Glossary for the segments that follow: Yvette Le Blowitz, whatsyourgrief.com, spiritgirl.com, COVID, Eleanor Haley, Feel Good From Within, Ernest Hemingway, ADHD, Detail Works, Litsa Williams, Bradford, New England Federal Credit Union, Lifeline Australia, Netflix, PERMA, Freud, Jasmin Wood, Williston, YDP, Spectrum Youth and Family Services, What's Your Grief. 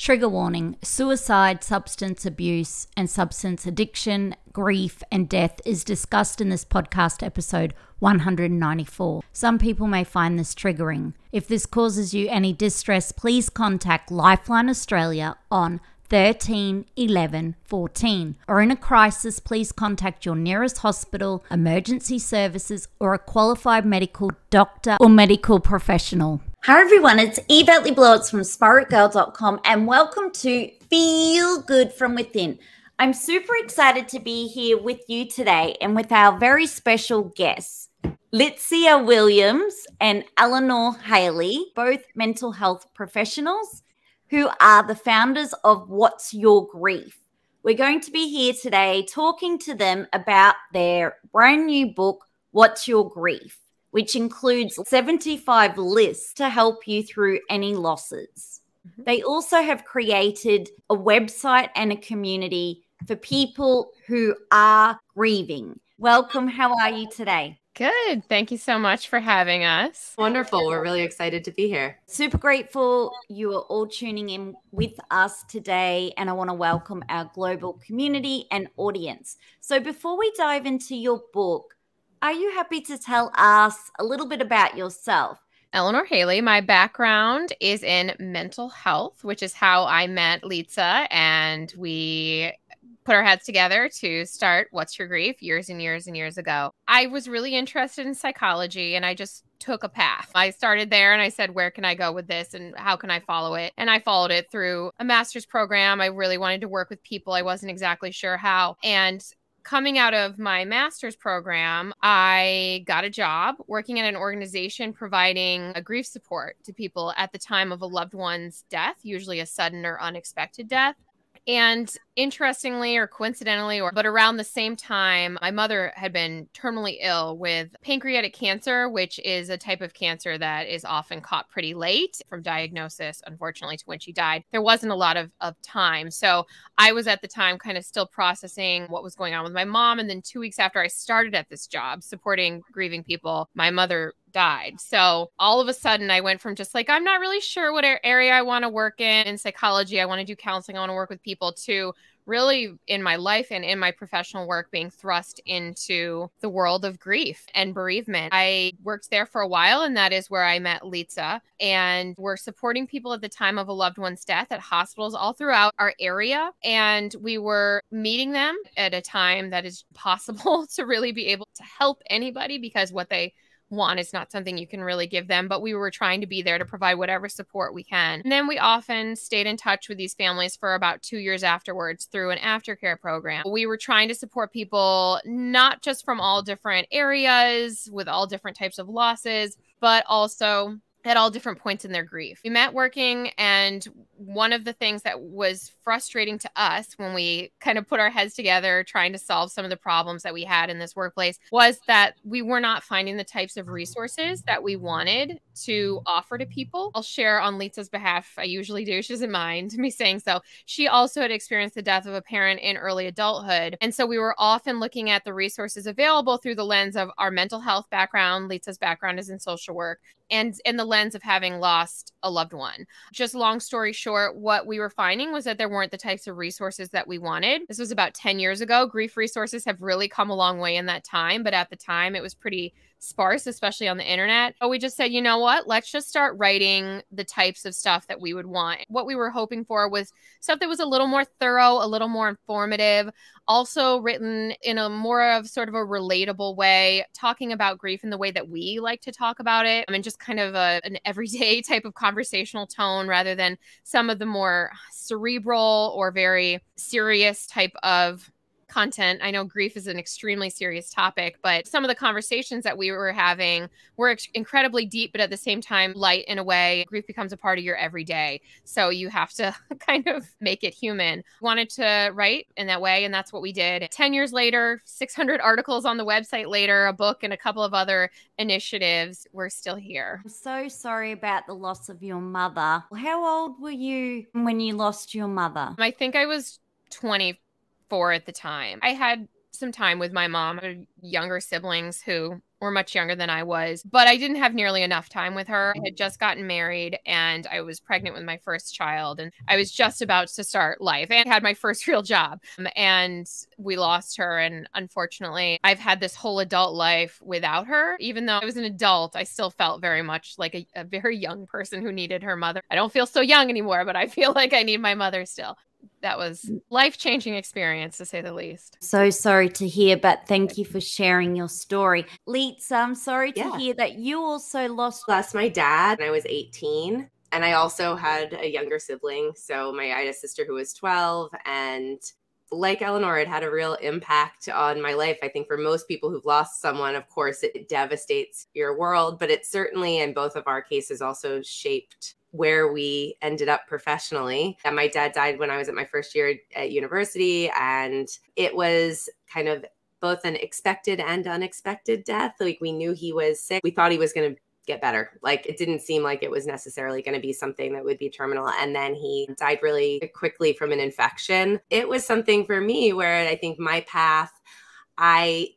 Trigger warning, suicide, substance abuse and substance addiction, grief and death is discussed in this podcast episode 194. Some people may find this triggering. If this causes you any distress, please contact Lifeline Australia on 13 11 14. Or in a crisis, please contact your nearest hospital, emergency services, or a qualified medical doctor or medical professional. Hi everyone, it's Yvette Le Blowitz from spiritgirl.com and welcome to Feel Good From Within. I'm super excited to be here with you today and with our very special guests, Litsa Williams and Eleanor Haley, both mental health professionals who are the founders of What's Your Grief. We're going to be here today talking to them about their brand new book, What's Your Grief, which includes 75 lists to help you through any losses. They also have created a website and a community for people who are grieving. Welcome. How are you today? Good. Thank you so much for having us. Wonderful. We're really excited to be here. Super grateful you are all tuning in with us today, and I want to welcome our global community and audience. So before we dive into your book, are you happy to tell us a little bit about yourself? Eleanor Haley. My background is in mental health, which is how I met Litsa, and we put our heads together to start What's Your Grief years and years and years ago. I was really interested in psychology and I just took a path. I started there and I said, where can I go with this and how can I follow it? And I followed it through a master's program. I really wanted to work with people. I wasn't exactly sure how. And coming out of my master's program, I got a job working at an organization providing a grief support to people at the time of a loved one's death, usually a sudden or unexpected death. And interestingly or coincidentally, but around the same time, my mother had been terminally ill with pancreatic cancer, which is a type of cancer that is often caught pretty late from diagnosis, unfortunately, to when she died. There wasn't a lot of time. So I was at the time kind of still processing what was going on with my mom. And then 2 weeks after I started at this job supporting grieving people, my mother died. So all of a sudden I went from just like, I'm not really sure what area I want to work in psychology. I want to do counseling. I want to work with people, to really in my life and in my professional work being thrust into the world of grief and bereavement. I worked there for a while, and that is where I met Litsa, and we're supporting people at the time of a loved one's death at hospitals all throughout our area. And we were meeting them at a time that is possible to really be able to help anybody, because what they want is not something you can really give them, but we were trying to be there to provide whatever support we can. And then we often stayed in touch with these families for about 2 years afterwards through an aftercare program. We were trying to support people, not just from all different areas with all different types of losses, but also at all different points in their grief. We met working, and one of the things that was frustrating to us when we kind of put our heads together trying to solve some of the problems that we had in this workplace was that we were not finding the types of resources that we wanted to offer to people. I'll share on Litsa's behalf. I usually do. She doesn't mind me saying so. She also had experienced the death of a parent in early adulthood. And so we were often looking at the resources available through the lens of our mental health background. Litsa's background is in social work, and in the lens of having lost a loved one. Just long story short, what we were finding was that there weren't the types of resources that we wanted. This was about 10 years ago. Grief resources have really come a long way in that time, but at the time it was pretty sparse, especially on the internet. But we just said, you know what, let's just start writing the types of stuff that we would want. What we were hoping for was stuff that was a little more thorough, a little more informative, also written in a more of sort of a relatable way, talking about grief in the way that we like to talk about it. I mean, just kind of an everyday type of conversational tone rather than some of the more cerebral or very serious type of content. I know grief is an extremely serious topic, but some of the conversations that we were having were incredibly deep, but at the same time, light in a way. Grief becomes a part of your everyday. So you have to kind of make it human. Wanted to write in that way, and that's what we did. 10 years later, 600 articles on the website later, a book and a couple of other initiatives. We're still here. I'm so sorry about the loss of your mother. How old were you when you lost your mother? I think I was 24 at the time. I had some time with my mom, younger siblings who or much younger than I was, but I didn't have nearly enough time with her. I had just gotten married and I was pregnant with my first child and I was just about to start life and had my first real job, and we lost her. And unfortunately, I've had this whole adult life without her. Even though I was an adult, I still felt very much like a very young person who needed her mother. I don't feel so young anymore, but I feel like I need my mother still. That was a life-changing experience, to say the least. So sorry to hear, but thank you for sharing your story. Litsa, I'm sorry to hear that you also lost my dad when I was 18. And I also had a younger sibling. So I had a sister who was 12. And like Eleanor, it had a real impact on my life. I think for most people who've lost someone, of course, it devastates your world. But it certainly, in both of our cases, also shaped where we ended up professionally. And my dad died when I was at my first year at university, and it was kind of both an expected and unexpected death. Like, we knew he was sick. We thought he was going to get better. Like, it didn't seem like it was necessarily going to be something that would be terminal. And then he died really quickly from an infection. It was something for me where I think my path, I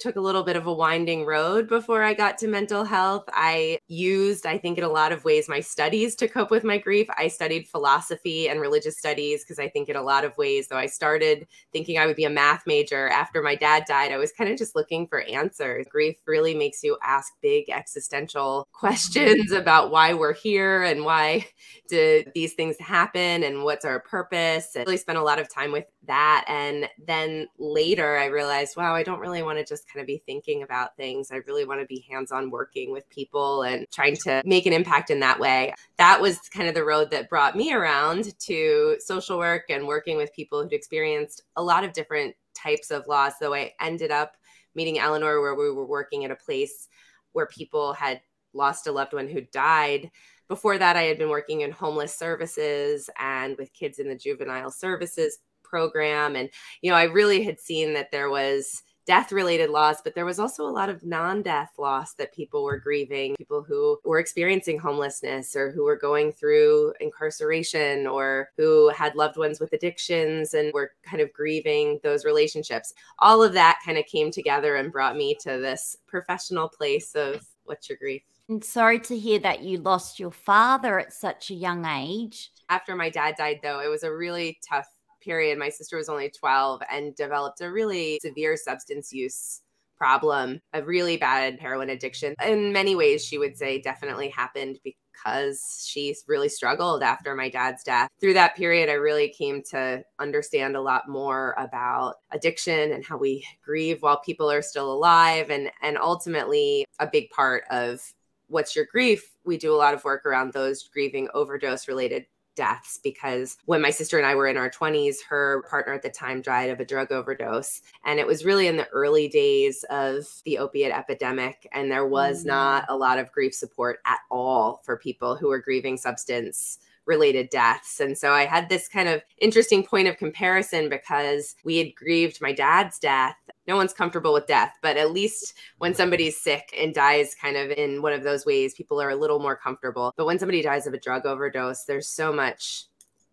took a little bit of a winding road before I got to mental health. I used, I think in a lot of ways, my studies to cope with my grief. I studied philosophy and religious studies because I think in a lot of ways, though I started thinking I would be a math major after my dad died, I was kind of just looking for answers. Grief really makes you ask big existential questions about why we're here and why did these things happen and what's our purpose. And I really spent a lot of time with that. And then later I realized, wow, I don't really want to just kind of be thinking about things. I really want to be hands-on working with people and trying to make an impact in that way. That was kind of the road that brought me around to social work and working with people who'd experienced a lot of different types of loss. So I ended up meeting Eleanor where we were working at a place where people had lost a loved one who died. Before that, I had been working in homeless services and with kids in the juvenile services program. And, you know, I really had seen that there was death-related loss, but there was also a lot of non-death loss that people were grieving, people who were experiencing homelessness or who were going through incarceration or who had loved ones with addictions and were kind of grieving those relationships. All of that kind of came together and brought me to this professional place of What's Your Grief. And sorry to hear that you lost your father at such a young age. After my dad died, though, it was a really tough period. My sister was only 12 and developed a really severe substance use problem, a really bad heroin addiction. In many ways, she would say definitely happened because she really struggled after my dad's death. Through that period, I really came to understand a lot more about addiction and how we grieve while people are still alive. And ultimately, a big part of What's Your Grief, we do a lot of work around those grieving overdose-related deaths, because when my sister and I were in our 20s, her partner at the time died of a drug overdose. And it was really in the early days of the opiate epidemic. And there was not a lot of grief support at all for people who were grieving substance-related deaths. And so I had this kind of interesting point of comparison because we had grieved my dad's death. No one's comfortable with death, but at least when somebody's sick and dies kind of in one of those ways, people are a little more comfortable. But when somebody dies of a drug overdose, there's so much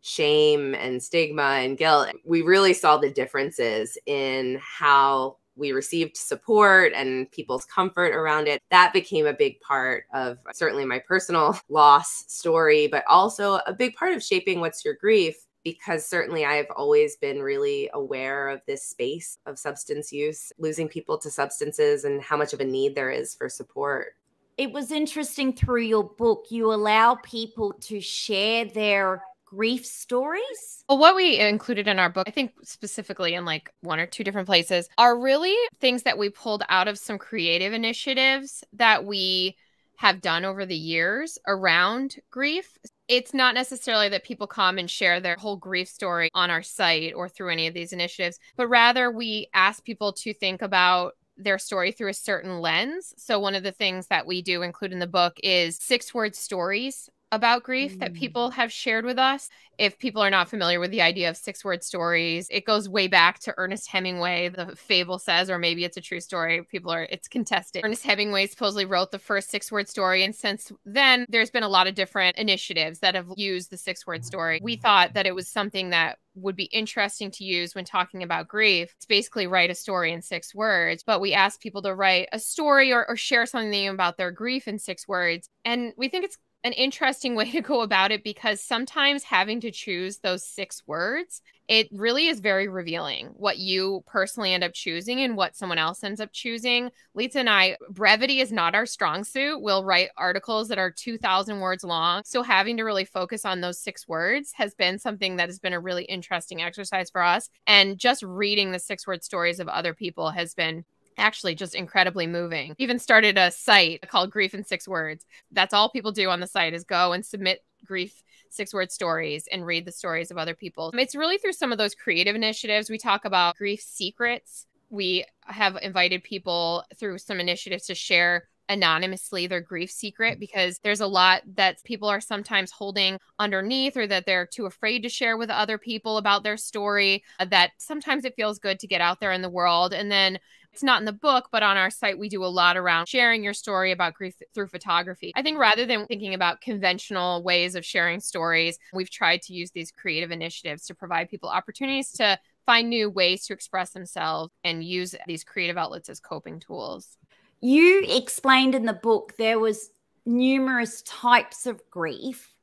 shame and stigma and guilt. We really saw the differences in how we received support and people's comfort around it. That became a big part of certainly my personal loss story, but also a big part of shaping What's Your Grief, because certainly I've always been really aware of this space of substance use, losing people to substances and how much of a need there is for support. It was interesting through your book, you allow people to share their grief stories? Well, what we included in our book, I think specifically in like one or two different places, are really things that we pulled out of some creative initiatives that we have done over the years around grief. It's not necessarily that people come and share their whole grief story on our site or through any of these initiatives, but rather we ask people to think about their story through a certain lens. So one of the things that we do include in the book is 6-word stories about grief that people have shared with us. If people are not familiar with the idea of 6-word stories, it goes way back to Ernest Hemingway, the fable says, or maybe it's a true story. It's contested. Ernest Hemingway supposedly wrote the first 6-word story. And since then, there's been a lot of different initiatives that have used the 6-word story. We thought that it was something that would be interesting to use when talking about grief. It's basically write a story in 6 words, but we asked people to write a story or share something about their grief in 6 words. And we think it's an interesting way to go about it, because sometimes having to choose those 6 words, it really is very revealing what you personally end up choosing and what someone else ends up choosing. Litsa and I, brevity is not our strong suit. We'll write articles that are 2,000 words long. So having to really focus on those 6 words has been something that has been a really interesting exercise for us. And just reading the 6-word stories of other people has been actually just incredibly moving. Even started a site called Grief in 6 Words. That's all people do on the site is go and submit grief 6-word stories and read the stories of other people. It's really through some of those creative initiatives. We talk about grief secrets. We have invited people through some initiatives to share anonymously their grief secret, because there's a lot that people are sometimes holding underneath, or that they're too afraid to share with other people about their story, that sometimes it feels good to get out there in the world. And then it's not in the book, but on our site, we do a lot around sharing your story about grief through photography. I think rather than thinking about conventional ways of sharing stories, we've tried to use these creative initiatives to provide people opportunities to find new ways to express themselves and use these creative outlets as coping tools. You explained in the book there was numerous types of grief.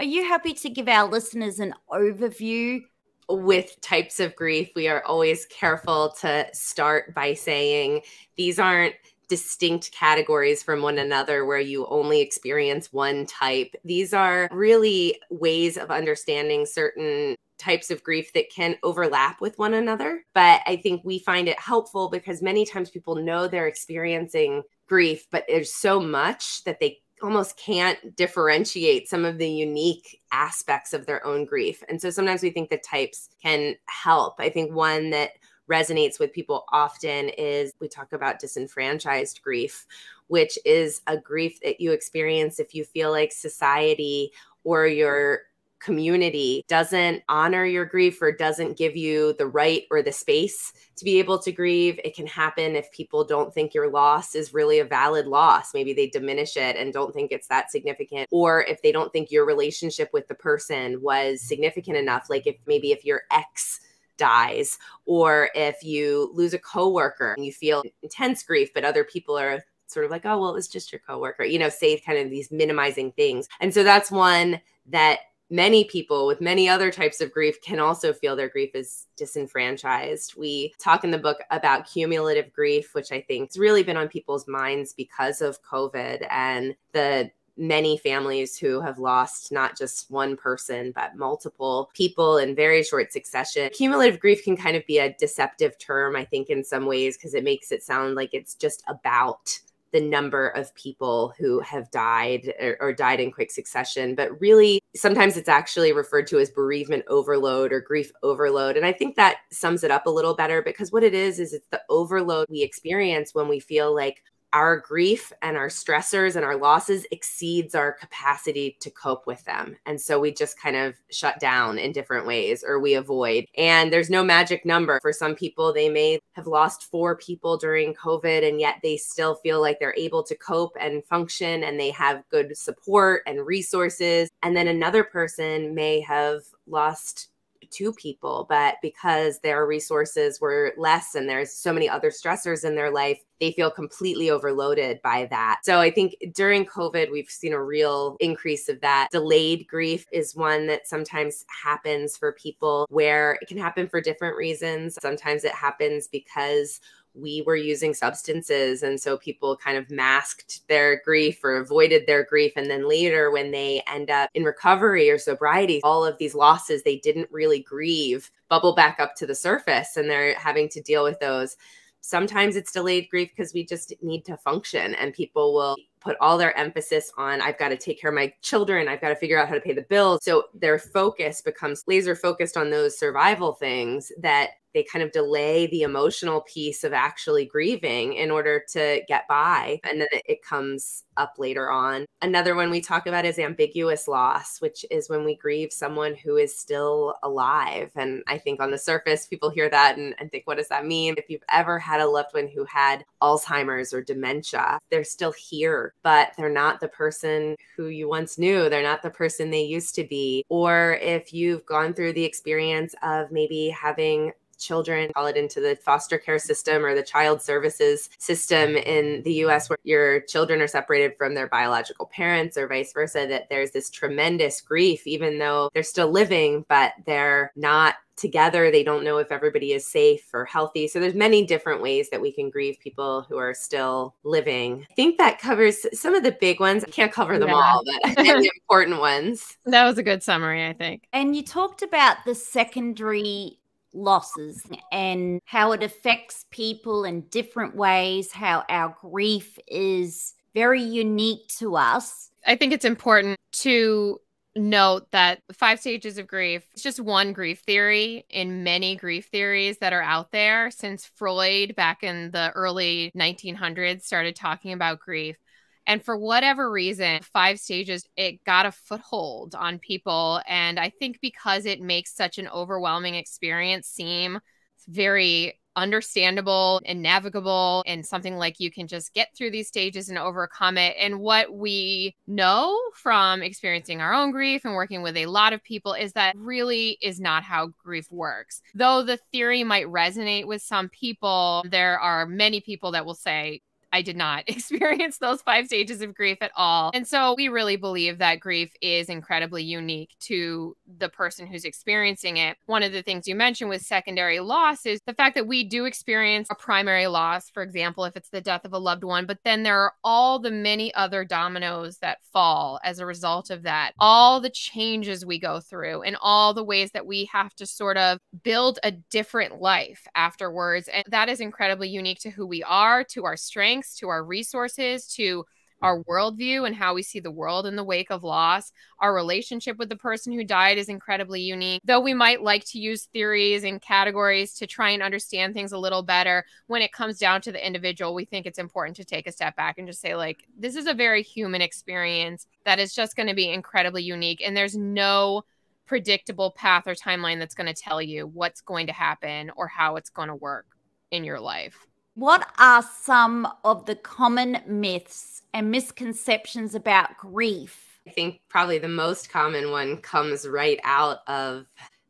Are you happy to give our listeners an overview? With types of grief, we are always careful to start by saying these aren't distinct categories from one another where you only experience one type. These are really ways of understanding certain types of grief that can overlap with one another. But I think we find it helpful because many times people know they're experiencing grief, but there's so much that they almost can't differentiate some of the unique aspects of their own grief. And so sometimes we think the types can help. I think one that resonates with people often is we talk about disenfranchised grief, which is a grief that you experience if you feel like society or your community doesn't honor your grief or doesn't give you the right or the space to be able to grieve. It can happen if people don't think your loss is really a valid loss. Maybe they diminish it and don't think it's that significant. Or if they don't think your relationship with the person was significant enough, like if your ex dies, or if you lose a coworker and you feel intense grief, but other people are sort of like, oh, well, it was just your coworker, say kind of these minimizing things. And so that's one that many people with many other types of grief can also feel their grief is disenfranchised. We talk in the book about cumulative grief, which I think has really been on people's minds because of COVID and the many families who have lost not just one person, but multiple people in very short succession. Cumulative grief can kind of be a deceptive term, I think, in some ways, because it makes it sound like it's just about the number of people who have died or died in quick succession. But really, sometimes it's actually referred to as bereavement overload or grief overload. And I think that sums it up a little better, because what it is it's the overload we experience when we feel like our grief and our stressors and our losses exceeds our capacity to cope with them. And so we just kind of shut down in different ways, or we avoid. And there's no magic number. For some people, they may have lost 4 people during COVID, and yet they still feel like they're able to cope and function, and they have good support and resources. And then another person may have lost 2 people, but because their resources were less and there's so many other stressors in their life, they feel completely overloaded by that. So I think during COVID, we've seen a real increase of that. Delayed grief is one that sometimes happens for people, where it can happen for different reasons. Sometimes it happens because we were using substances, and so people kind of masked their grief or avoided their grief. And then later, when they end up in recovery or sobriety, all of these losses they didn't really grieve bubble back up to the surface, and they're having to deal with those. Sometimes it's delayed grief because we just need to function, and people will put all their emphasis on, I've got to take care of my children, I've got to figure out how to pay the bills. So their focus becomes laser focused on those survival things that they kind of delay the emotional piece of actually grieving in order to get by. And then it comes up later on. Another one we talk about is ambiguous loss, which is when we grieve someone who is still alive. And I think on the surface, people hear that and think, what does that mean? If you've ever had a loved one who had Alzheimer's or dementia, they're still here, but they're not the person who you once knew. They're not the person they used to be. Or if you've gone through the experience of maybe having children followed into the foster care system or the child services system in the US, where your children are separated from their biological parents or vice versa, that there's this tremendous grief, even though they're still living, but they're not together. They don't know if everybody is safe or healthy. So there's many different ways that we can grieve people who are still living. I think that covers some of the big ones. I can't cover them all, but the important ones. That was a good summary, I think. And you talked about the secondary losses and how it affects people in different ways, how our grief is very unique to us. I think it's important to note that 5 stages of grief, it's just one grief theory in many grief theories that are out there. Since Freud back in the early 1900s started talking about grief, and for whatever reason, 5 stages, it got a foothold on people. And I think because it makes such an overwhelming experience seem very understandable and navigable and something like you can just get through these stages and overcome it. And what we know from experiencing our own grief and working with a lot of people is that really is not how grief works. Though the theory might resonate with some people, there are many people that will say, I did not experience those 5 stages of grief at all. And so we really believe that grief is incredibly unique to the person who's experiencing it. One of the things you mentioned with secondary loss is the fact that we do experience a primary loss, for example, if it's the death of a loved one, but then there are all the many other dominoes that fall as a result of that, all the changes we go through and all the ways that we have to sort of build a different life afterwards. And that is incredibly unique to who we are, to our strengths, to our resources, to our worldview and how we see the world in the wake of loss. Our relationship with the person who died is incredibly unique. Though we might like to use theories and categories to try and understand things a little better, when it comes down to the individual, we think it's important to take a step back and just say, like, this is a very human experience that is just going to be incredibly unique. And there's no predictable path or timeline that's going to tell you what's going to happen or how it's going to work in your life. What are some of the common myths and misconceptions about grief? I think probably the most common one comes right out of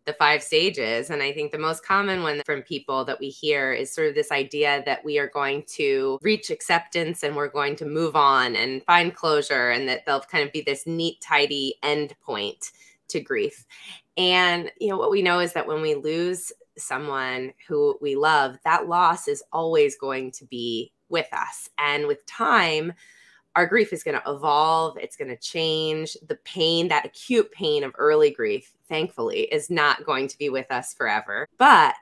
the 5 stages. And I think the most common one from people that we hear is sort of this idea that we are going to reach acceptance and we're going to move on and find closure, and that there'll kind of be this neat, tidy end point to grief. And, you know, what we know is that when we lose someone who we love, that loss is always going to be with us. And with time, our grief is going to evolve. It's going to change. The pain, that acute pain of early grief, thankfully, is not going to be with us forever. But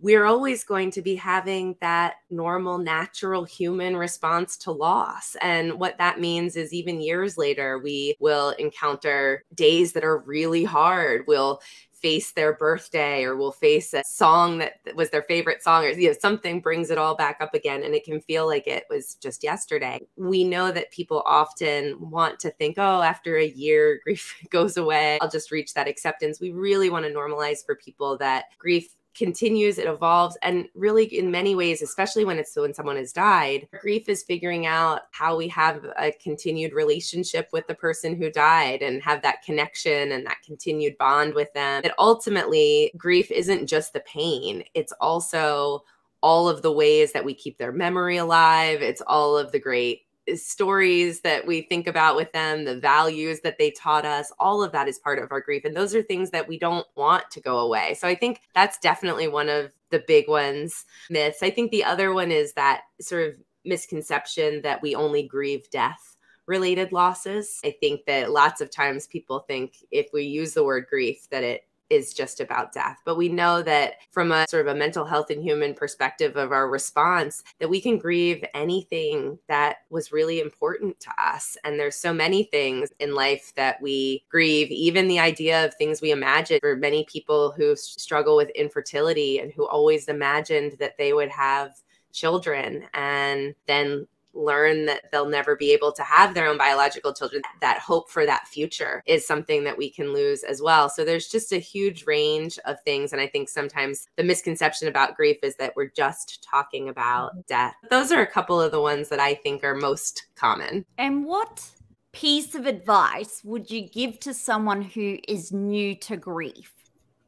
we're always going to be having that normal, natural human response to loss. And what that means is even years later, we will encounter days that are really hard. We'll face their birthday, or we'll face a song that was their favorite song, or, you know, something brings it all back up again. And it can feel like it was just yesterday. We know that people often want to think, oh, after a year, grief goes away. I'll just reach that acceptance. We really want to normalize for people that grief continues, it evolves. And really, in many ways, especially when someone has died, grief is figuring out how we have a continued relationship with the person who died and have that connection and that continued bond with them. That ultimately, grief isn't just the pain. It's also all of the ways that we keep their memory alive. It's all of the great stories that we think about with them, the values that they taught us, all of that is part of our grief. And those are things that we don't want to go away. So I think that's definitely one of the big ones, myths. I think the other one is that sort of misconception that we only grieve death related losses. I think that lots of times people think if we use the word grief, that it is just about death. But we know that from a sort of a mental health and human perspective of our response, that we can grieve anything that was really important to us. And there's so many things in life that we grieve, even the idea of things we imagine. For many people who struggle with infertility and who always imagined that they would have children and then learn that they'll never be able to have their own biological children, that hope for that future is something that we can lose as well. So there's just a huge range of things. And I think sometimes the misconception about grief is that we're just talking about death. Those are a couple of the ones that I think are most common. And what piece of advice would you give to someone who is new to grief,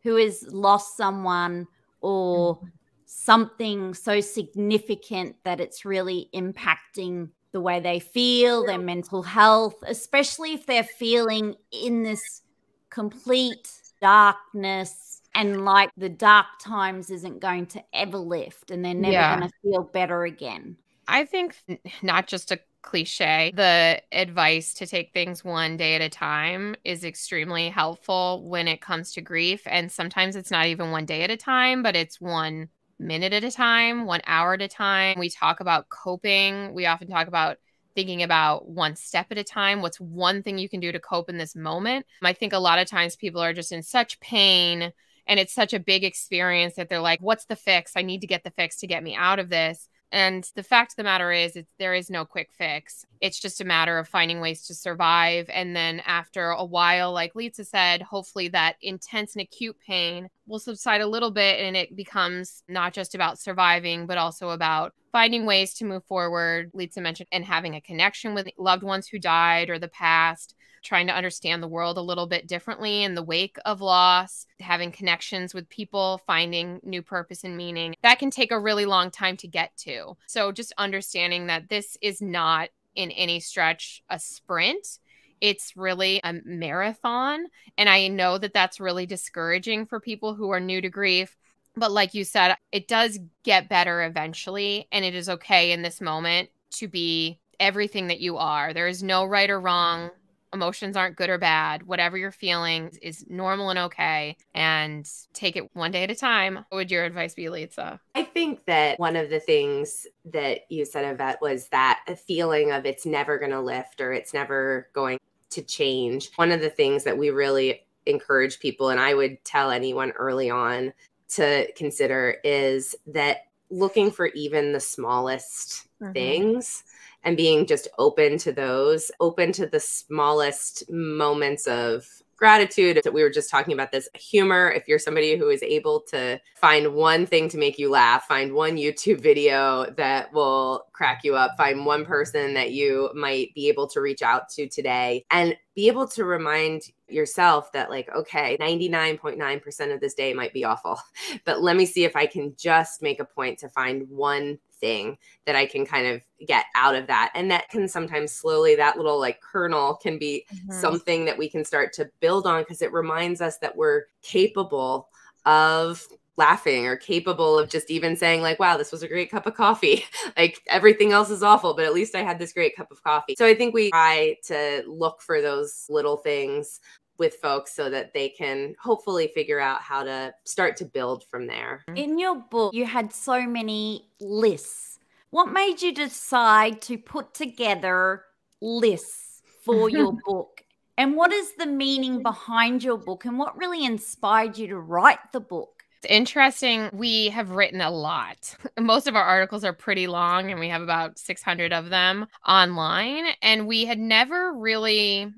who has lost someone or something so significant that it's really impacting the way they feel, their mental health, especially if they're feeling in this complete darkness and like the dark times isn't going to ever lift and they're never going to feel better again? I think not just a cliche, the advice to take things one day at a time is extremely helpful when it comes to grief. And sometimes it's not even one day at a time, but it's 1 minute at a time, 1 hour at a time. We talk about coping. We often talk about thinking about one step at a time. What's one thing you can do to cope in this moment? I think a lot of times people are just in such pain and it's such a big experience that they're like, what's the fix? I need to get the fix to get me out of this. And the fact of the matter is there is no quick fix. It's just a matter of finding ways to survive. And then after a while, like Litsa said, hopefully that intense and acute pain will subside a little bit and it becomes not just about surviving, but also about finding ways to move forward. Litsa mentioned and having a connection with loved ones who died or the past, trying to understand the world a little bit differently in the wake of loss, having connections with people, finding new purpose and meaning. That can take a really long time to get to. So just understanding that this is not in any stretch a sprint. It's really a marathon. And I know that that's really discouraging for people who are new to grief. But like you said, it does get better eventually. And it is okay in this moment to be everything that you are. There is no right or wrong. Emotions aren't good or bad. Whatever you're feeling is normal and okay, and take it one day at a time. What would your advice be, Litsa? I think that one of the things that you said, Yvette, was that feeling of it's never going to lift or it's never going to change. One of the things that we really encourage people, and I would tell anyone early on to consider, is that looking for even the smallest things and being just open to those, open to the smallest moments of gratitude. That we were just talking about this humor. If you're somebody who is able to find one thing to make you laugh, find one YouTube video that will crack you up, find one person that you might be able to reach out to today and be able to remind yourself that, like, okay, 99.9% of this day might be awful, but let me see if I can just make a point to find one thing that I can kind of get out of that. And that can sometimes slowly, that little like kernel can be something that we can start to build on, because it reminds us that we're capable of laughing or capable of just even saying, like, wow, this was a great cup of coffee. Like, everything else is awful, but at least I had this great cup of coffee. So I think we try to look for those little things with folks so that they can hopefully figure out how to start to build from there. In your book, you had so many lists. What made you decide to put together lists for your book? And what is the meaning behind your book? And what really inspired you to write the book? Interesting. We have written a lot. Most of our articles are pretty long, and we have about 600 of them online. And we had never really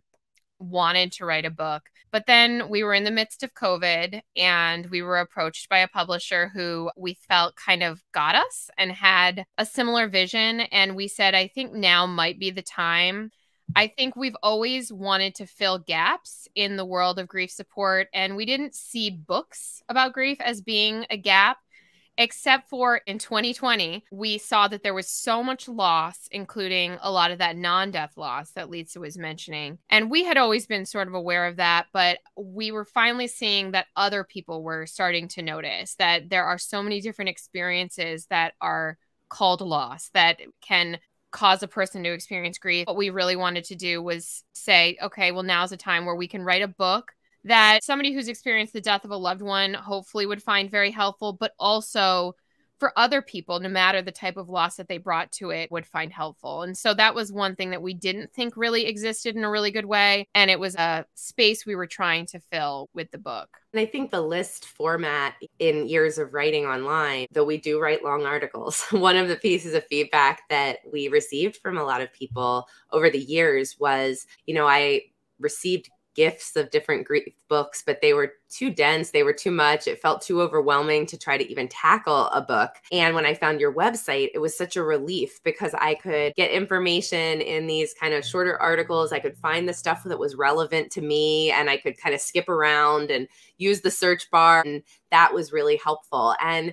wanted to write a book. But then we were in the midst of COVID, and we were approached by a publisher who we felt kind of got us and had a similar vision. And we said, I think now might be the time. I think we've always wanted to fill gaps in the world of grief support. And we didn't see books about grief as being a gap, except for in 2020, we saw that there was so much loss, including a lot of that non-death loss that Litsa was mentioning. And we had always been sort of aware of that, but we were finally seeing that other people were starting to notice that there are so many different experiences that are called loss that can cause a person to experience grief. What we really wanted to do was say, okay, well, now's a time where we can write a book that somebody who's experienced the death of a loved one hopefully would find very helpful, but also for other people, no matter the type of loss that they brought to it, would find helpful. And so that was one thing that we didn't think really existed in a really good way. And it was a space we were trying to fill with the book. And I think the list format in years of writing online, though we do write long articles, one of the pieces of feedback that we received from a lot of people over the years was, you know, I received gifts of different grief books, but they were too dense. They were too much. It felt too overwhelming to try to even tackle a book. And when I found your website, it was such a relief because I could get information in these kind of shorter articles. I could find the stuff that was relevant to me and I could kind of skip around and use the search bar. And that was really helpful. And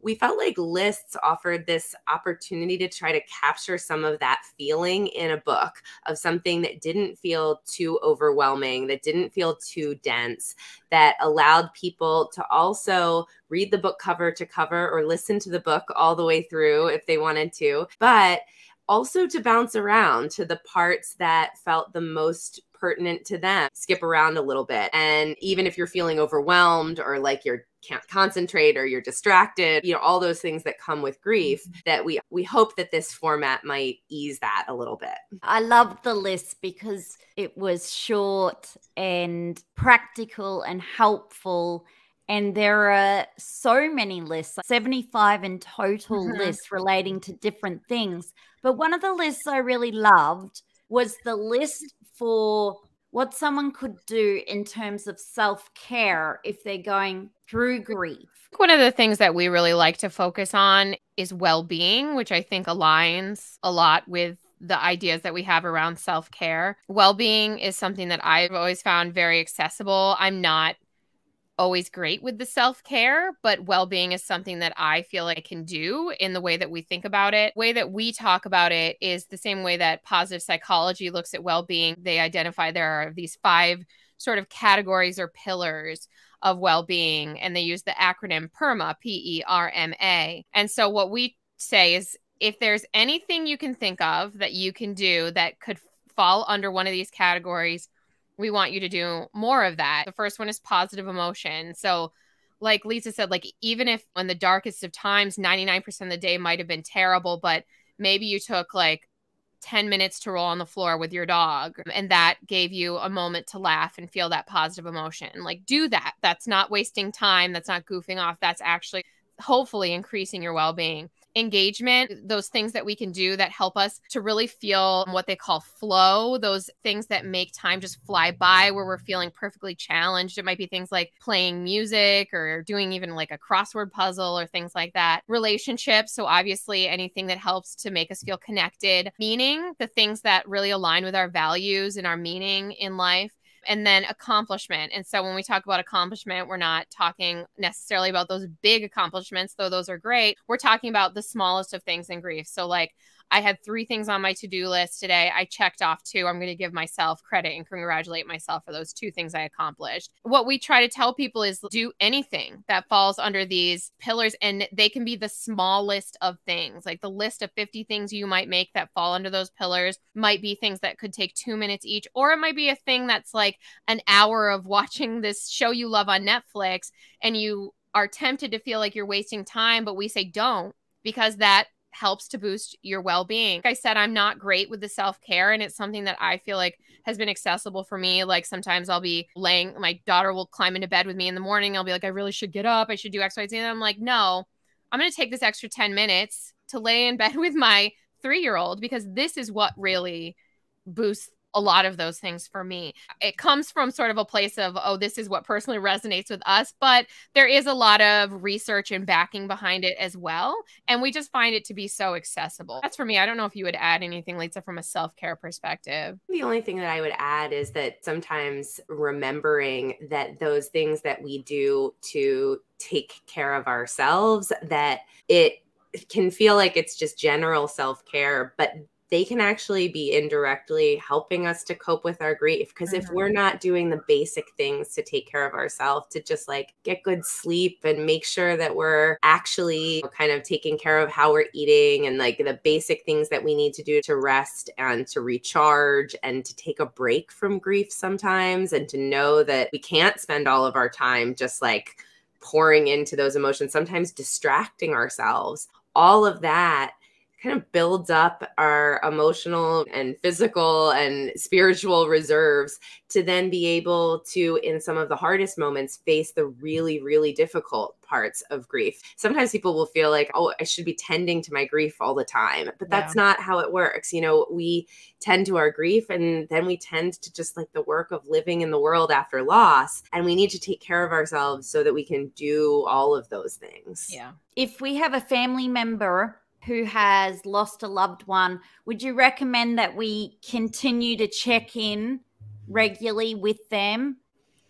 we felt like lists offered this opportunity to try to capture some of that feeling in a book, of something that didn't feel too overwhelming, that didn't feel too dense, that allowed people to also read the book cover to cover or listen to the book all the way through if they wanted to, but also to bounce around to the parts that felt the most pertinent to them, skip around a little bit. And even if you're feeling overwhelmed or like you can't concentrate or you're distracted, you know, all those things that come with grief, that we hope that this format might ease that a little bit. I loved the list because it was short and practical and helpful. And there are so many lists, 75 in total lists relating to different things. But one of the lists I really loved was the list for what someone could do in terms of self-care if they're going through grief. One of the things that we really like to focus on is well-being, which I think aligns a lot with the ideas that we have around self-care. Well-being is something that I've always found very accessible. I'm not always great with the self-care, but well-being is something that I feel like I can do in the way that we think about it. The way that we talk about it is the same way that positive psychology looks at well-being. They identify there are these 5 sort of categories or pillars of well-being, and they use the acronym PERMA, P-E-R-M-A. And so what we say is, if there's anything you can think of that you can do that could fall under one of these categories, we want you to do more of that. The first one is positive emotion. So like Litsa said, like even if on the darkest of times, 99% of the day might've been terrible, but maybe you took like 10 minutes to roll on the floor with your dog and that gave you a moment to laugh and feel that positive emotion. Like do that. That's not wasting time. That's not goofing off. That's actually hopefully increasing your well-being. Engagement, those things that we can do that help us to really feel what they call flow, those things that make time just fly by where we're feeling perfectly challenged. It might be things like playing music or doing even like a crossword puzzle or things like that. Relationships, so obviously anything that helps to make us feel connected. Meaning, the things that really align with our values and our meaning in life. And then accomplishment. And so when we talk about accomplishment, we're not talking necessarily about those big accomplishments, though those are great. We're talking about the smallest of things in grief. So like I had 3 things on my to-do list today. I checked off 2. I'm going to give myself credit and congratulate myself for those 2 things I accomplished. What we try to tell people is do anything that falls under these pillars, and they can be the smallest of things. Like the list of 50 things you might make that fall under those pillars might be things that could take 2 minutes each, or it might be a thing that's like an hour of watching this show you love on Netflix and you are tempted to feel like you're wasting time, but we say don't, because that helps to boost your well-being. Like I said, I'm not great with the self-care, and it's something that I feel like has been accessible for me. Like sometimes I'll be laying, my daughter will climb into bed with me in the morning. I'll be like, I really should get up. I should do X, Y, Z. And I'm like, no, I'm going to take this extra 10 minutes to lay in bed with my 3-year-old, because this is what really boosts a lot of those things for me. It comes from sort of a place of, oh, this is what personally resonates with us, but there is a lot of research and backing behind it as well. And we just find it to be so accessible. That's for me. I don't know if you would add anything, Litsa, from a self-care perspective. The only thing that I would add is that sometimes remembering that those things that we do to take care of ourselves, that it can feel like it's just general self-care, but they can actually be indirectly helping us to cope with our grief. Because if we're not doing the basic things to take care of ourselves, to just like get good sleep and make sure that we're actually kind of taking care of how we're eating and like the basic things that we need to do to rest and to recharge and to take a break from grief sometimes, and to know that we can't spend all of our time just like pouring into those emotions, sometimes distracting ourselves, all of that kind of builds up our emotional and physical and spiritual reserves to then be able to, in some of the hardest moments, face the really, really difficult parts of grief. Sometimes people will feel like, oh, I should be tending to my grief all the time, but that's not how it works. You know, we tend to our grief and then we tend to just like the work of living in the world after loss. And we need to take care of ourselves so that we can do all of those things. Yeah. If we have a family member who has lost a loved one, would you recommend that we continue to check in regularly with them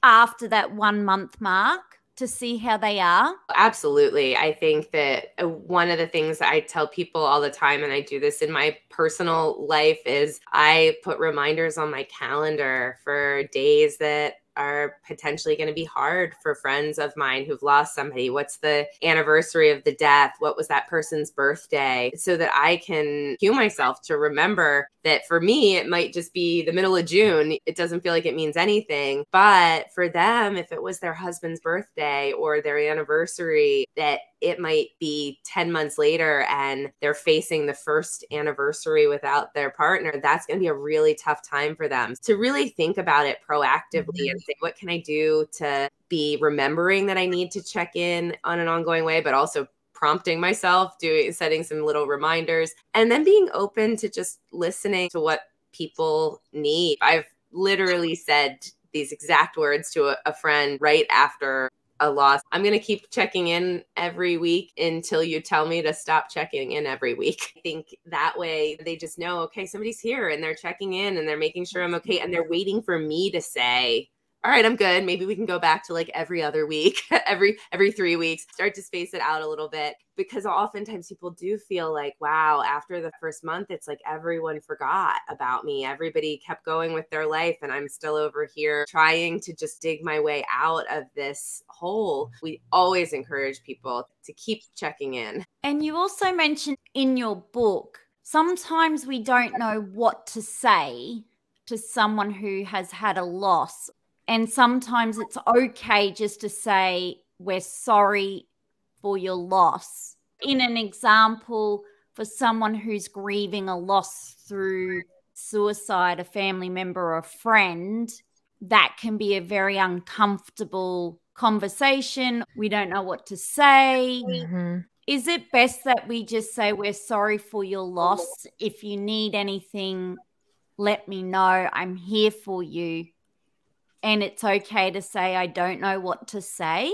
after that 1 month mark to see how they are? Absolutely. I think that one of the things that I tell people all the time, and I do this in my personal life, is I put reminders on my calendar for days that are potentially going to be hard for friends of mine who've lost somebody. What's the anniversary of the death? What was that person's birthday? So that I can cue myself to remember that for me, it might just be the middle of June. It doesn't feel like it means anything. But for them, if it was their husband's birthday or their anniversary, that it might be 10 months later and they're facing the first anniversary without their partner, that's going to be a really tough time for them. To really think about it proactively and say, what can I do to be remembering that I need to check in on an ongoing way, but also prompting myself, setting some little reminders, and then being open to just listening to what people need. I've literally said these exact words to a friend right after a loss. I'm going to keep checking in every week until you tell me to stop checking in every week. I think that way they just know, okay, somebody's here and they're checking in and they're making sure I'm okay. And they're waiting for me to say, all right, I'm good. Maybe we can go back to like every other week, every 3 weeks, start to space it out a little bit. Because oftentimes people do feel like, wow, after the first month, it's like everyone forgot about me. Everybody kept going with their life and I'm still over here trying to just dig my way out of this hole. We always encourage people to keep checking in. And you also mentioned in your book, sometimes we don't know what to say to someone who has had a loss. And sometimes it's okay just to say, we're sorry for your loss. In an example, for someone who's grieving a loss through suicide, a family member or a friend, that can be a very uncomfortable conversation. We don't know what to say. Mm-hmm. Is it best that we just say, we're sorry for your loss. If you need anything, let me know. I'm here for you. And it's okay to say, I don't know what to say?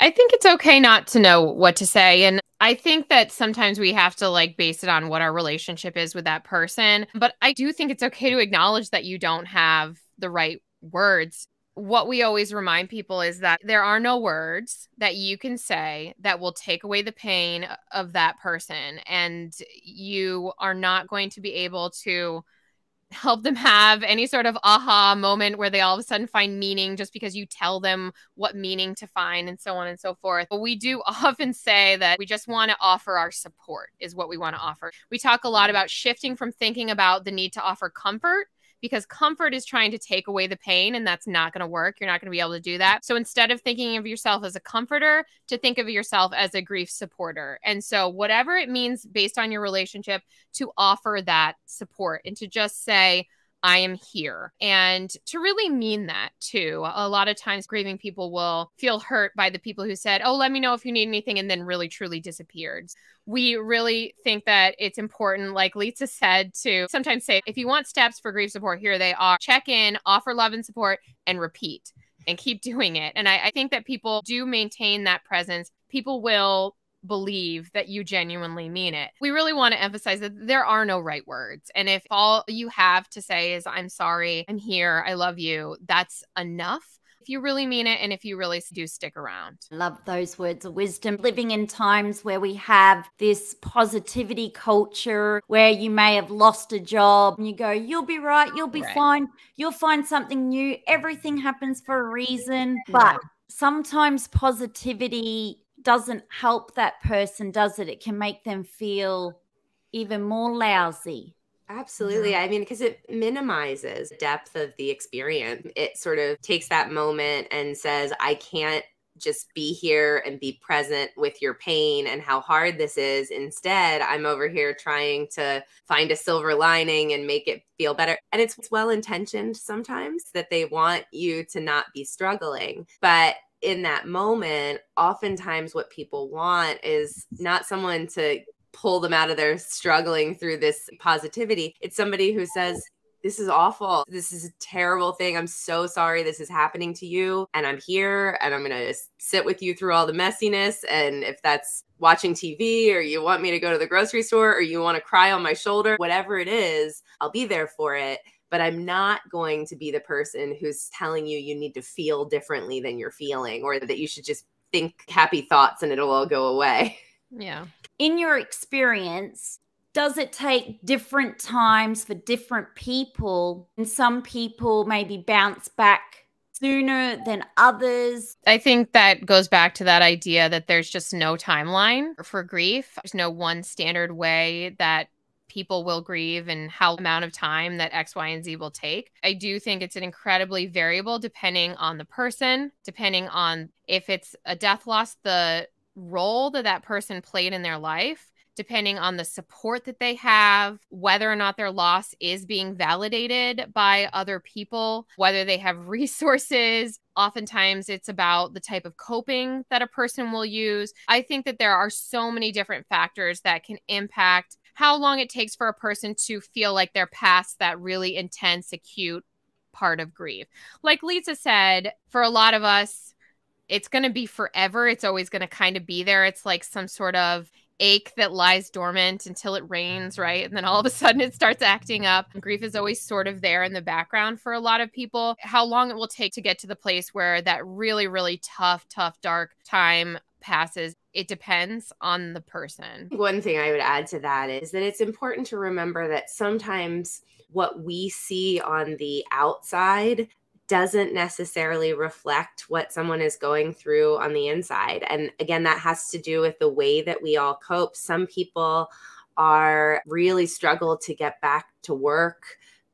I think it's okay not to know what to say. And I think that sometimes we have to like base it on what our relationship is with that person. But I do think it's okay to acknowledge that you don't have the right words. What we always remind people is that there are no words that you can say that will take away the pain of that person. And you are not going to be able to help them have any sort of aha moment where they all of a sudden find meaning just because you tell them what meaning to find and so on and so forth. But we do often say that we just want to offer our support is what we want to offer. We talk a lot about shifting from thinking about the need to offer comfort, because comfort is trying to take away the pain and that's not going to work. You're not going to be able to do that. So instead of thinking of yourself as a comforter, to think of yourself as a grief supporter. And so whatever it means based on your relationship to offer that support and to just say, I am here, and to really mean that too. A lot of times grieving people will feel hurt by the people who said, oh, let me know if you need anything, and then really truly disappeared. We really think that it's important, like Litsa said, to sometimes say, if you want steps for grief support, here they are. Check in, offer love and support, and repeat, and keep doing it. And I think that people do maintain that presence. People will believe that you genuinely mean it. We really want to emphasize that there are no right words. And if all you have to say is, I'm sorry, I'm here, I love you, that's enough. if you really mean it and if you really do stick around. Love those words of wisdom. Living in times where we have this positivity culture, where you may have lost a job and you go, you'll be right, you'll be fine, you'll find something new, everything happens for a reason. But sometimes positivity doesn't help that person, does it? It can make them feel even more lousy. Absolutely. I mean, because it minimizes depth of the experience. It sort of takes that moment and says, I can't just be here and be present with your pain and how hard this is. Instead, I'm over here trying to find a silver lining and make it feel better. And it's well-intentioned sometimes that they want you to not be struggling. But in that moment, oftentimes what people want is not someone to pull them out of their struggling through this positivity. It's somebody who says, this is awful. This is a terrible thing. I'm so sorry this is happening to you. And I'm here and I'm going to sit with you through all the messiness. And if that's watching TV or you want me to go to the grocery store or you want to cry on my shoulder, whatever it is, I'll be there for it. But I'm not going to be the person who's telling you you need to feel differently than you're feeling, or that you should just think happy thoughts and it'll all go away. Yeah. In your experience, does it take different times for different people? And some people maybe bounce back sooner than others. I think that goes back to that idea that there's just no timeline for grief. There's no one standard way that people will grieve and how amount of time that X, Y, and Z will take. I do think it's an incredibly variable depending on the person, depending on if it's a death loss, the role that that person played in their life, depending on the support that they have, whether or not their loss is being validated by other people, whether they have resources. Oftentimes it's about the type of coping that a person will use. I think that there are so many different factors that can impact how long it takes for a person to feel like they're past that really intense, acute part of grief. Like Litsa said, for a lot of us, it's going to be forever. It's always going to kind of be there. It's like some sort of ache that lies dormant until it rains, right? And then all of a sudden it starts acting up. Grief is always sort of there in the background for a lot of people. How long it will take to get to the place where that really, really tough, dark time passes, it depends on the person. One thing I would add to that is that it's important to remember that sometimes what we see on the outside doesn't necessarily reflect what someone is going through on the inside. And again, that has to do with the way that we all cope. Some people are really struggle to get back to work,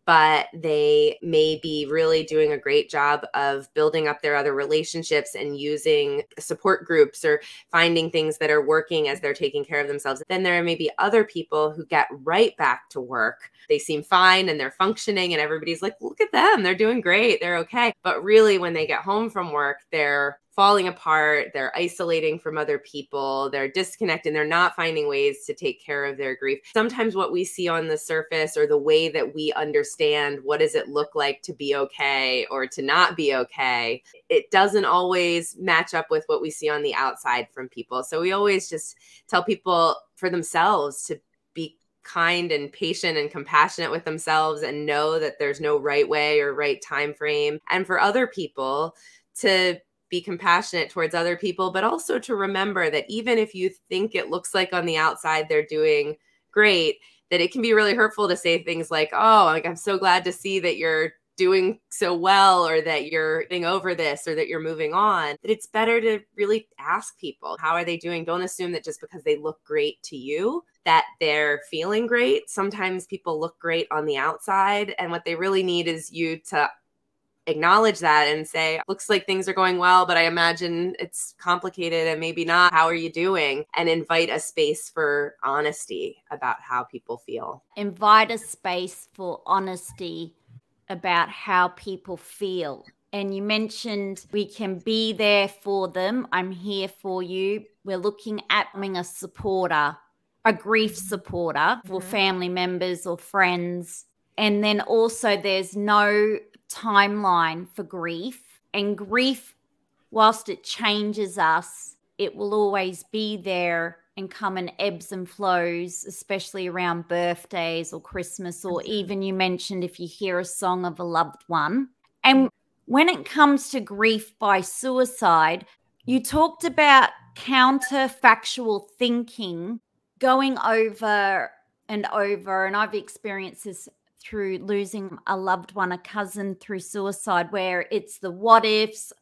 but they may be really doing a great job of building up their other relationships and using support groups or finding things that are working as they're taking care of themselves. Then there may be other people who get right back to work. They seem fine and they're functioning and everybody's like, look at them, they're doing great, they're okay. But really when they get home from work, they're falling apart, they're isolating from other people, they're disconnected, they're not finding ways to take care of their grief. Sometimes what we see on the surface or the way that we understand what does it look like to be okay or to not be okay, it doesn't always match up with what we see on the outside from people. So we always just tell people for themselves to be kind and patient and compassionate with themselves and know that there's no right way or right time frame. And for other people to be compassionate towards other people, but also to remember that even if you think it looks like on the outside they're doing great, that it can be really hurtful to say things like, oh, like, I'm so glad to see that you're doing so well, or that you're getting over this, or that you're moving on. That it's better to really ask people, how are they doing? Don't assume that just because they look great to you, that they're feeling great. Sometimes people look great on the outside, and what they really need is you to acknowledge that and say, looks like things are going well, but I imagine it's complicated and maybe not. How are you doing? And invite a space for honesty about how people feel. Invite a space for honesty about how people feel. And you mentioned we can be there for them. I'm here for you. We're looking at being a supporter, a grief supporter for family members or friends. And then also there's no timeline for grief, and grief, whilst it changes us, it will always be there and come in ebbs and flows, especially around birthdays or Christmas, or even you mentioned if you hear a song of a loved one. And When it comes to grief by suicide, you talked about counterfactual thinking going over and over. And I've experienced this through losing a loved one, a cousin through suicide, where it's the what ifs.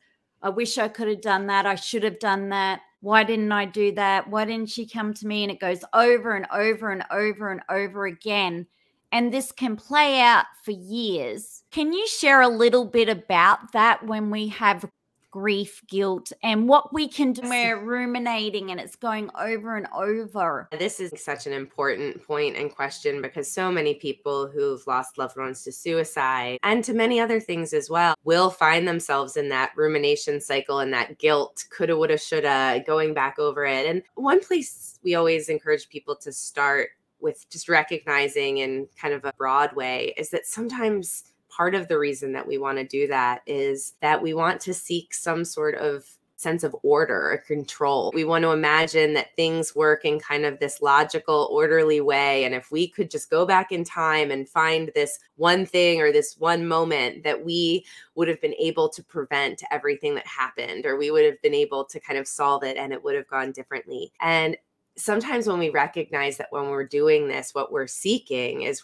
I wish I could have done that. I should have done that. Why didn't I do that? Why didn't she come to me? And it goes over and over and over and over again. And this can play out for years. Can you share a little bit about that when we have grief, guilt, and what we can do when we're ruminating and it's going over and over? This is such an important point and question, because so many people who've lost loved ones to suicide and to many other things as well will find themselves in that rumination cycle and that guilt, coulda, woulda, shoulda, going back over it. And one place we always encourage people to start with, just recognizing in kind of a broad way, is that sometimes part of the reason that we want to do that is that we want to seek some sort of sense of order or control. We want to imagine that things work in kind of this logical, orderly way. And if we could just go back in time and find this one thing or this one moment, that we would have been able to prevent everything that happened, or we would have been able to kind of solve it and it would have gone differently. And sometimes when we recognize that when we're doing this, what we're seeking is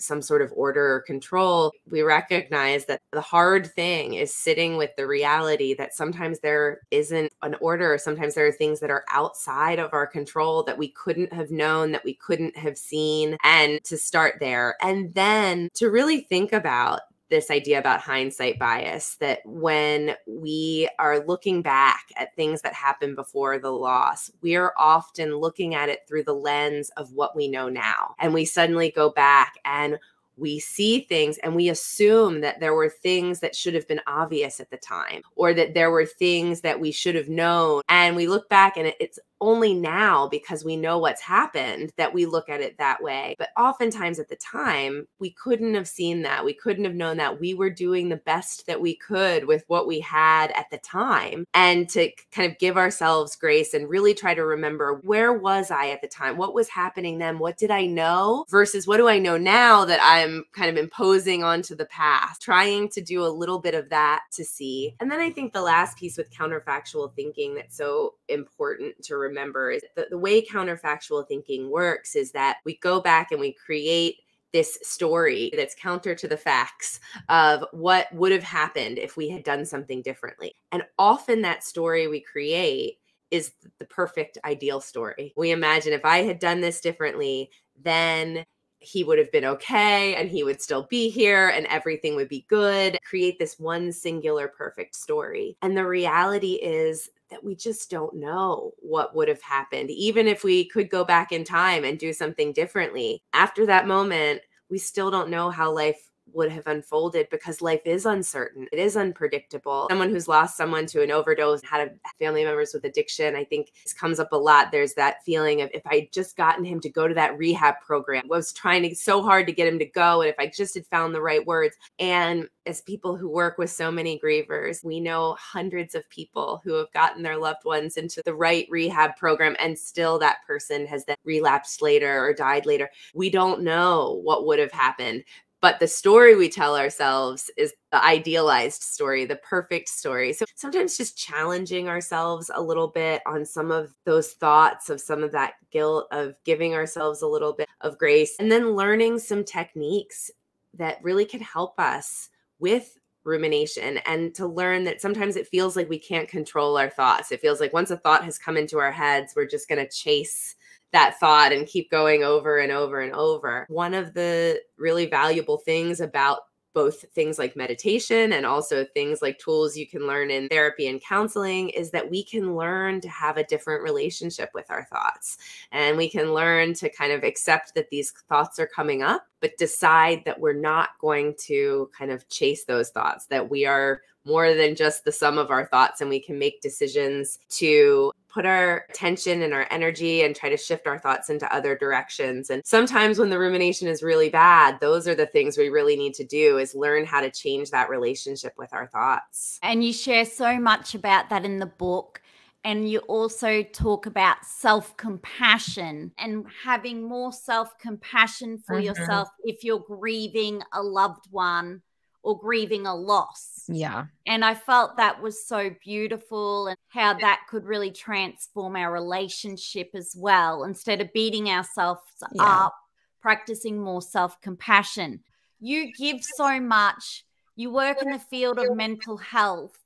some sort of order or control, we recognize that the hard thing is sitting with the reality that sometimes there isn't an order. Sometimes there are things that are outside of our control that we couldn't have known, that we couldn't have seen, and to start there. And then to really think about this idea about hindsight bias, that when we are looking back at things that happened before the loss, we are often looking at it through the lens of what we know now. And we suddenly go back and we see things and we assume that there were things that should have been obvious at the time, or that there were things that we should have known. And we look back, and it's only now, because we know what's happened, that we look at it that way. But oftentimes at the time, we couldn't have seen that. We couldn't have known that. We were doing the best that we could with what we had at the time. And to kind of give ourselves grace and really try to remember, where was I at the time? What was happening then? What did I know? Versus what do I know now that I'm kind of imposing onto the past, trying to do a little bit of that to see. And then I think the last piece with counterfactual thinking that's so important to remember is that the way counterfactual thinking works is that we go back and we create this story that's counter to the facts of what would have happened if we had done something differently. And often that story we create is the perfect ideal story. We imagine, if I had done this differently, then he would have been okay, and he would still be here, and everything would be good. Create this one singular perfect story. And the reality is that we just don't know what would have happened. Even if we could go back in time and do something differently, after that moment, we still don't know how life would have unfolded, because life is uncertain. It is unpredictable. Someone who's lost someone to an overdose, had family members with addiction, I think this comes up a lot. There's that feeling of, if I just gotten him to go to that rehab program, I was trying so hard to get him to go, and if I just had found the right words. And as people who work with so many grievers, we know hundreds of people who have gotten their loved ones into the right rehab program, and still that person has then relapsed later or died later. We don't know what would have happened. But the story we tell ourselves is the idealized story, the perfect story. So sometimes just challenging ourselves a little bit on some of those thoughts, of some of that guilt, of giving ourselves a little bit of grace, and then learning some techniques that really can help us with rumination, and to learn that sometimes it feels like we can't control our thoughts. It feels like once a thought has come into our heads, we're just going to chase that thought and keep going over and over and over. One of the really valuable things about both things like meditation and also things like tools you can learn in therapy and counseling is that we can learn to have a different relationship with our thoughts. And we can learn to kind of accept that these thoughts are coming up, but decide that we're not going to kind of chase those thoughts, that we are more than just the sum of our thoughts, and we can make decisions to put our attention and our energy and try to shift our thoughts into other directions. And sometimes when the rumination is really bad, those are the things we really need to do, is learn how to change that relationship with our thoughts. And you share so much about that in the book. And you also talk about self-compassion and having more self-compassion for yourself if you're grieving a loved one, or grieving a loss. Yeah. And I felt that was so beautiful, and how that could really transform our relationship as well, instead of beating ourselves up, practicing more self-compassion. You give so much. You work in the field of mental health.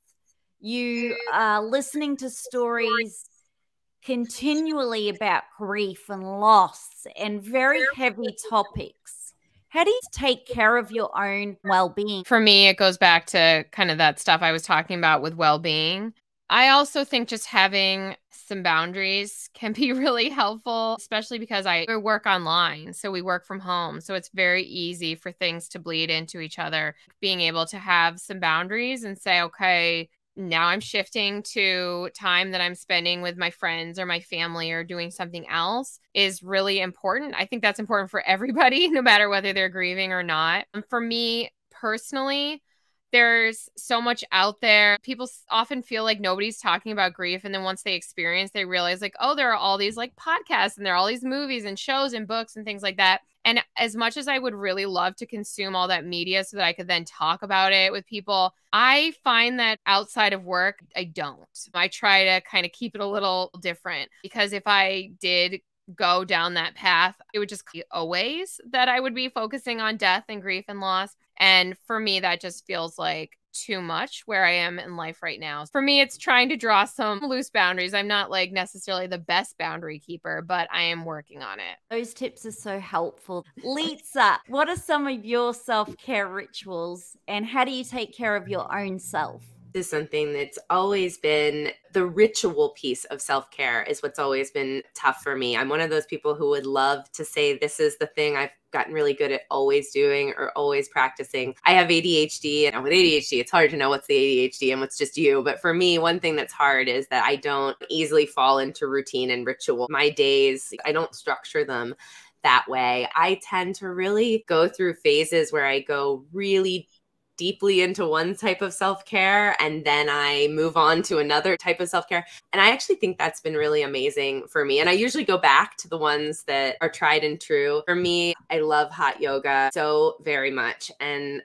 You are listening to stories continually about grief and loss and very heavy topics. How do you take care of your own well-being? For me, it goes back to kind of that stuff I was talking about with well-being. I also think just having some boundaries can be really helpful, especially because I work online. So we work from home. So it's very easy for things to bleed into each other. Being able to have some boundaries and say, okay, now I'm shifting to time that I'm spending with my friends or my family or doing something else is really important. I think that's important for everybody, no matter whether they're grieving or not. And for me personally, there's so much out there. People often feel like nobody's talking about grief. And then once they experience, they realize like, oh, there are all these like podcasts and there are all these movies and shows and books and things like that. And as much as I would really love to consume all that media so that I could then talk about it with people, I find that outside of work, I don't. I try to kind of keep it a little different, because if I did go down that path, it would just be always that I would be focusing on death and grief and loss. And for me, that just feels like too much where I am in life right now. For me, it's trying to draw some loose boundaries. I'm not like necessarily the best boundary keeper, but I am working on it. Those tips are so helpful. Litsa, what are some of your self-care rituals, and how do you take care of your own self? This is something that's always been the ritual piece of self-care is what's always been tough for me. I'm one of those people who would love to say this is the thing I've gotten really good at always doing or always practicing. I have ADHD, and with ADHD, it's hard to know what's the ADHD and what's just you. But for me, one thing that's hard is that I don't easily fall into routine and ritual. My days, I don't structure them that way. I tend to really go through phases where I go really deeply into one type of self-care, and then I move on to another type of self-care. And I actually think that's been really amazing for me. And I usually go back to the ones that are tried and true. For me, I love hot yoga so very much. And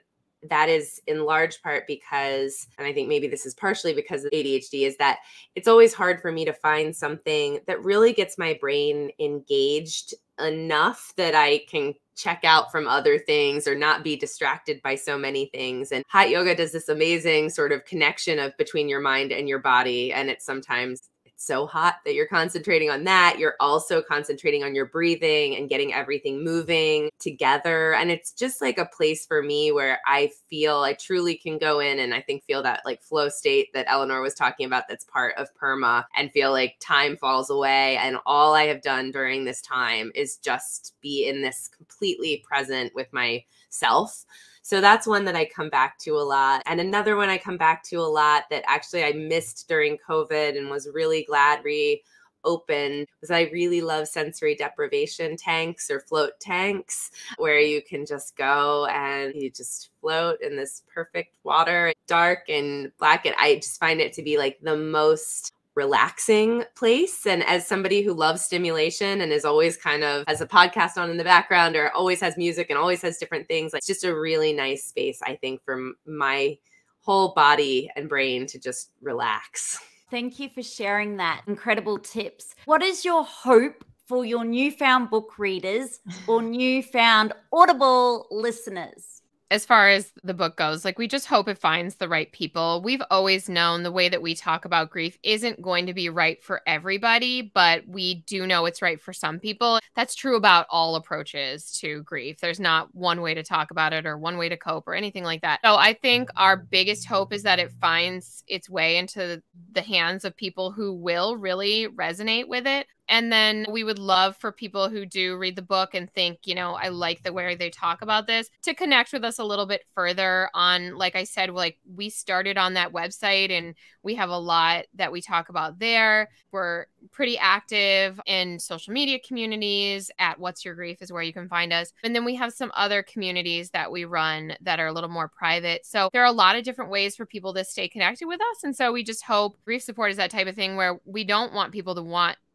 that is in large part because, and I think maybe this is partially because of ADHD, is that it's always hard for me to find something that really gets my brain engaged enough that I can check out from other things or not be distracted by so many things. And hot yoga does this amazing sort of connection of between your mind and your body. And it's sometimes it's so hot that you're concentrating on that. You're also concentrating on your breathing and getting everything moving together. And it's just like a place for me where I feel I truly can go in and I think feel that like flow state that Eleanor was talking about that's part of PERMA, and feel like time falls away. And all I have done during this time is just be in this completely present with myself. So that's one that I come back to a lot. And another one I come back to a lot that actually I missed during COVID and was really glad reopened was I really love sensory deprivation tanks or float tanks, where you can just go and you just float in this perfect water, dark and black. And I just find it to be like the most relaxing place. And as somebody who loves stimulation and is always kind of has a podcast on in the background or always has music and always has different things, like it's just a really nice space, I think, for my whole body and brain to just relax. Thank you for sharing that. Incredible tips. What is your hope for your newfound book readers or newfound Audible listeners? As far as the book goes, like we just hope it finds the right people. We've always known the way that we talk about grief isn't going to be right for everybody, but we do know it's right for some people. That's true about all approaches to grief. There's not one way to talk about it or one way to cope or anything like that. So I think our biggest hope is that it finds its way into the hands of people who will really resonate with it. And then we would love for people who do read the book and think, you know, I like the way they talk about this, to connect with us a little bit further on, like I said, like we started on that website and we have a lot that we talk about there. We're pretty active in social media communities. At What's Your Grief is where you can find us. And then we have some other communities that we run that are a little more private. So there are a lot of different ways for people to stay connected with us. And so we just hope grief support is that type of thing where we don't want people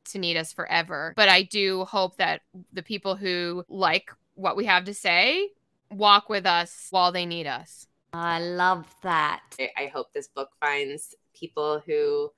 to need us forever. But I do hope that the people who like what we have to say walk with us while they need us. I love that. I hope this book finds people who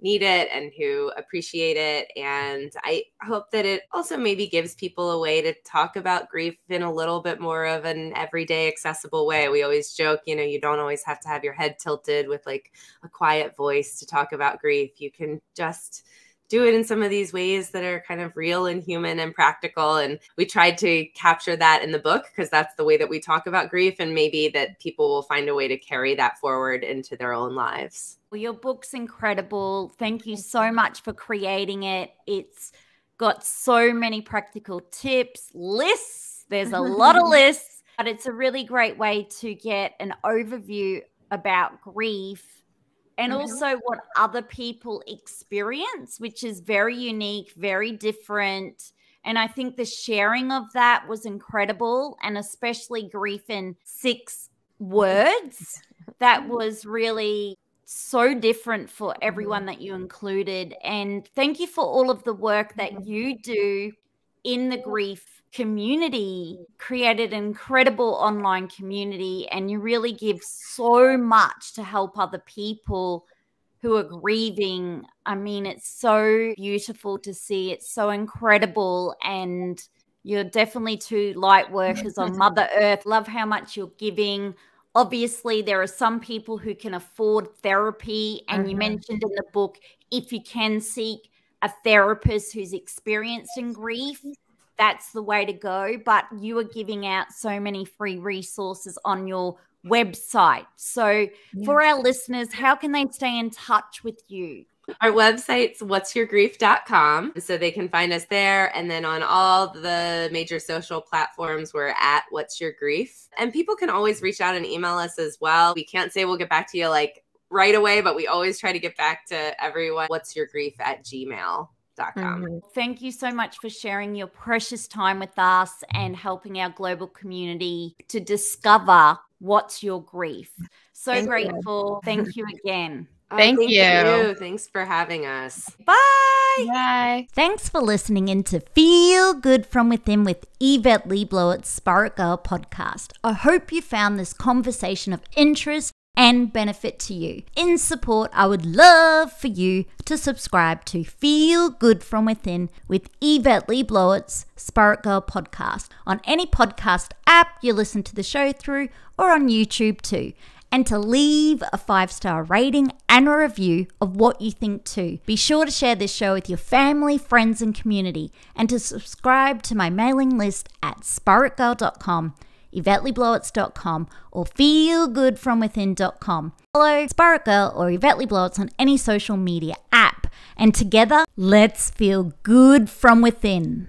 need it and who appreciate it. And I hope that it also maybe gives people a way to talk about grief in a little bit more of an everyday accessible way. We always joke, you know, you don't always have to have your head tilted with like a quiet voice to talk about grief. You can just do it in some of these ways that are kind of real and human and practical. And we tried to capture that in the book because that's the way that we talk about grief, and maybe that people will find a way to carry that forward into their own lives. Well, your book's incredible. Thank you so much for creating it. It's got so many practical tips, lists. There's a lot of lists, but it's a really great way to get an overview about grief and also what other people experience, which is very unique, very different. And I think the sharing of that was incredible, and especially Grief in 6 Words. That was really so different for everyone that you included. And thank you for all of the work that you do in the grief community, created an incredible online community, and you really give so much to help other people who are grieving. I mean, it's so beautiful to see. It's so incredible. And you're definitely two light workers on Mother Earth. Love how much you're giving. Obviously, there are some people who can afford therapy. And you mentioned in the book, if you can seek a therapist who's experienced in grief, that's the way to go. But you are giving out so many free resources on your website. So for our listeners, how can they stay in touch with you? Our website's whatsyourgrief.com. So they can find us there. And then on all the major social platforms, we're at What's Your Grief. And people can always reach out and email us as well. We can't say we'll get back to you like right away, but we always try to get back to everyone. whatsyourgrief@gmail.com. Thank you so much for sharing your precious time with us and helping our global community to discover what's your grief. So grateful. Thank you again. Thank you. Thanks for having us. Bye. Bye. Thanks for listening in to Feel Good From Within with Yvette Le Blowitz, Spirit Girl Podcast. I hope you found this conversation of interest and benefit to you. In support, I would love for you to subscribe to Feel Good From Within with Yvette Le Blowitz, Spirit Girl Podcast, on any podcast app you listen to the show through, or on YouTube too. And to leave a 5-star rating and a review of what you think too. Be sure to share this show with your family, friends, and community, and to subscribe to my mailing list at spiritgirl.com. YvetteLeBlowitz.com or feelgoodfromwithin.com. Follow Spirit Girl or Yvette Le Blowitz on any social media app, and together, let's feel good from within.